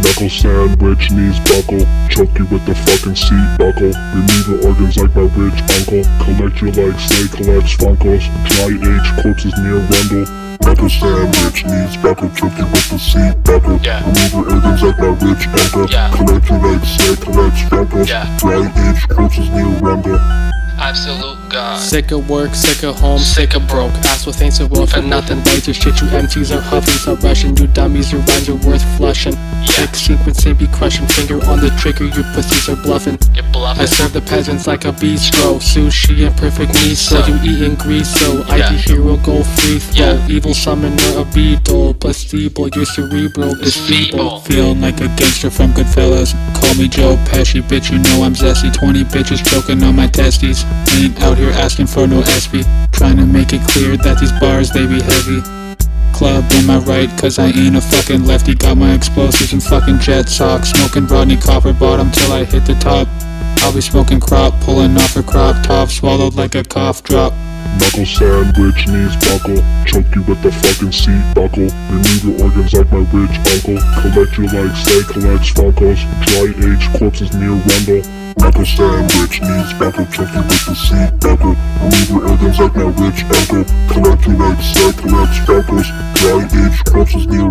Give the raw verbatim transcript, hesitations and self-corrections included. Knuckle sandwich, knees buckle, choke you with the fucking seat buckle. Remove your organs like my rich uncle, collect you like Slay collects Funkos. Dry age corpses near Rundle. Knuckle sandwich, knees buckle, choke you with the seat buckle. Yeah. Remove your organs like my rich uncle, yeah. Collect you like Slay collects Funkos. Yeah. Dry age corpses near Rundle. Absolute God. Sick of work, sick of home, sick of broke. Ass with ain't so well for nothing. Bites your shit, you empties are huffing, stop rushing. You dummies, your rhymes are worth flushing. Sick sequence, ain't be crushing. Finger on the trigger, your pussies are bluffing. I serve the peasants like a bistro. Sushi and perfect miso. You eating grease, so I D hero, go free throw. Evil summoner, a beetle. Placebo, your cerebral is feeble. Feel like a gangster from Goodfellas. Call me Joe Pesci, bitch, you know I'm zesty. Twenty bitches choking on my testes. Ain't out here asking for no S P. Trying to make it clear that these bars, they be heavy. Club in my right, cause I ain't a fucking lefty. Got my explosives and fucking jet socks. Smoking Rodney Copperbottom till I hit the top. I'll be smoking crop, pulling off a crop top. Swallowed like a cough drop. Knuckle sandwich, knees buckle, choke you with the fucking seat buckle. Remove your organs like my rich uncle, collect you like Slay collects Funkos. Dry age corpses near Rundle. Knuckle sandwich, knees buckle, choke you with the seat buckle. Remove your organs like my rich uncle, collect you like Slay collects Funkos. Dry age corpses near